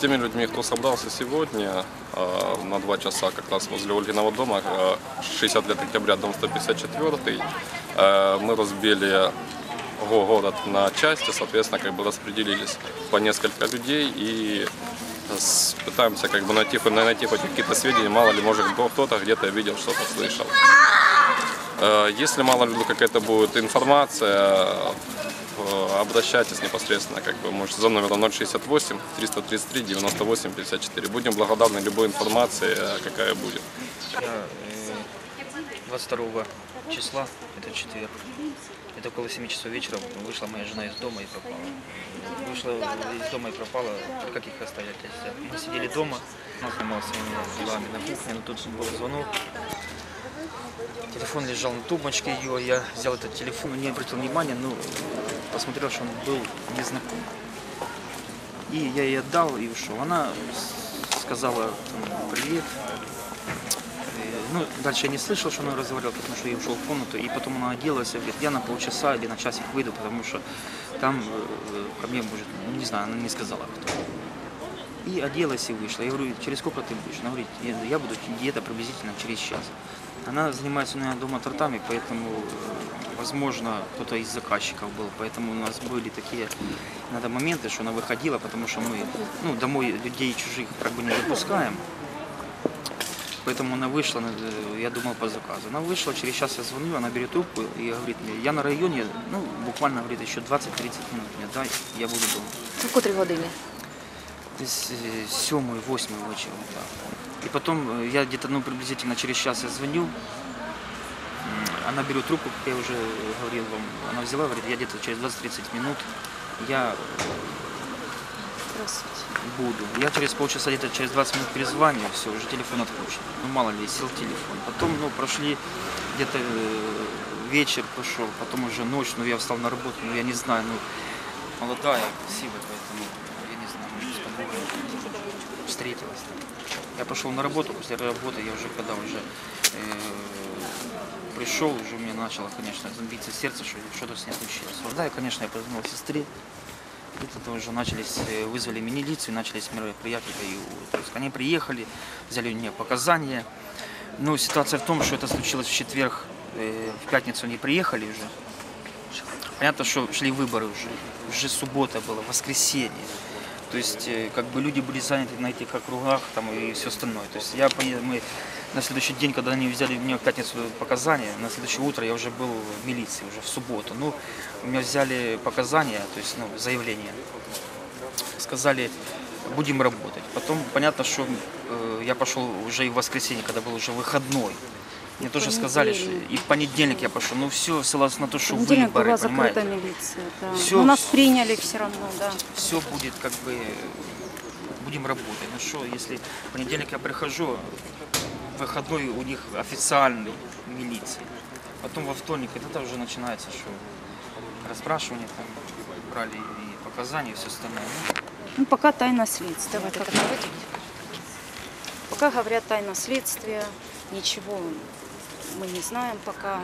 теми людьми, кто собрался сегодня на 2 часа как раз возле Ольгиного дома, 60 лет октября, дом 154, мы разбили город на части, соответственно, как бы распределились по несколько людей и пытаемся как бы найти хоть какие-то сведения, мало ли, может, кто-то где-то видел, что-то слышал. Если мало ли какая-то будет информация, обращайтесь непосредственно, как бы, может, за номером 068 333 98 54. Будем благодарны любой информации, какая будет. 22 числа, это четверг, это около 7 часов вечера вышла моя жена из дома и пропала. Вышла из дома и пропала, при каких обстоятельствах? Мы сидели дома, она занималась своими делами на кухне, но тут был звонок. Телефон лежал на тумбочке ее, я взял этот телефон, не обратил внимания, но посмотрел, что он был незнаком. И я ей отдал и ушел. Она сказала «привет». Ну, дальше я не слышал, что она разговаривала, потому что я ушел в комнату. И потом она оделась и говорит, я на полчаса или на часик выйду, потому что там ко мне может, не знаю, она не сказала кто. И оделась и вышла. Я говорю, через сколько ты будешь? Она говорит, я буду где-то приблизительно через час. Она занимается у меня дома тортами, поэтому, возможно, кто-то из заказчиков был. Поэтому у нас были такие надо моменты, что она выходила, потому что мы ну, домой людей чужих как бы не допускаем. Поэтому она вышла, я думал, по заказу. Она вышла, через час я звоню, она берет трубку и говорит, я на районе, ну, буквально, говорит, еще 20-30 минут мне дай, я буду дома. В котрій годині? Десь 7-ї, 8-ї вечора, так. И потом я где-то, ну, приблизительно через час я звоню, она берет трубку, как я уже говорил вам, она взяла, говорит, я где-то через 20-30 минут, я буду. Я через полчаса, где-то через 20 минут перезвоню, все, уже телефон отключен. Ну, мало ли, сел телефон. Потом, ну, прошли где-то вечер пошел, потом уже ночь, ну, я встал на работу, ну, я не знаю, ну, молодая, красивая, поэтому, я не знаю, может, с подругой встретилась там. Я пошел на работу, после работы я уже, когда уже пришел, уже у меня начало, конечно, биться сердце, что что-то с ней случилось. Да, и, конечно, я позвонил сестре. Это уже начались, вызвали милицию, начались мероприятия. То есть они приехали, взяли у нее показания. Но ситуация в том, что это случилось в четверг, в пятницу они приехали уже. Понятно, что шли выборы уже. Уже суббота была, воскресенье. То есть как бы люди были заняты на этих округах там, и все остальное. То есть я поеду, мы на следующий день, когда они взяли у меня в пятницу показания, на следующее утро я уже был в милиции, уже в субботу. Ну, у меня взяли показания, то есть ну, заявление, сказали, будем работать. Потом понятно, что я пошел уже и в воскресенье, когда был уже выходной. Мне тоже сказали, что и в понедельник я пошел. Ну все, ссылалось на то, что выборы, понимаете. Милиция, да. Все, нас приняли все равно, да. Все будет как бы, будем работать. Ну что, если в понедельник я прихожу, выходной у них официальный милиции. Потом во вторник, это уже начинается, что расспрашивание, там, брали и показания, и все остальное. Ну пока тайна следствия. Давай, пока говорят тайна следствия, ничего. Мы не знаем пока.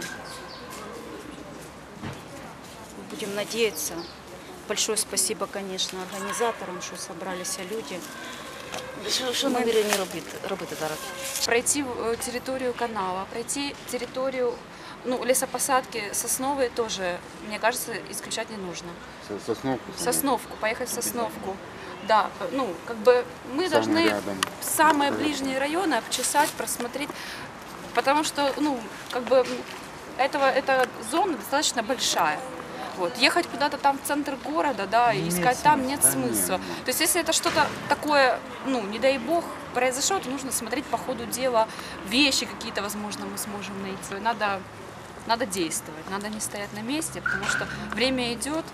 Будем надеяться. Большое спасибо, конечно, организаторам, что собрались люди. Что намерение робити зараз? Пройти территорию канала, пройти территорию ну, лесопосадки Сосновой тоже, мне кажется, исключать не нужно. Сосновку? Сосновку, поехать в Сосновку. Да, ну, как бы мы должны самые ближние районы обчесать, просмотреть. Потому что, ну, как бы, эта зона достаточно большая. Вот. Ехать куда-то там в центр города, да, и искать там нет смысла. То есть, если это что-то такое, ну, не дай бог, произошло, то нужно смотреть по ходу дела, вещи какие-то, возможно, мы сможем найти. Надо действовать, надо не стоять на месте, потому что время идет,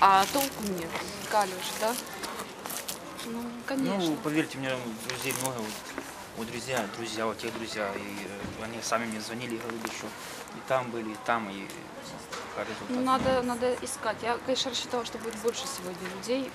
а толку нет. Калюш, да? Ну, конечно. Ну, поверьте, у меня друзей много. У друзья, вот те друзья, и они сами мне звонили и говорили, что и там были, и там, и... Ну, надо искать. Я, конечно, рассчитывала, что будет больше сегодня людей,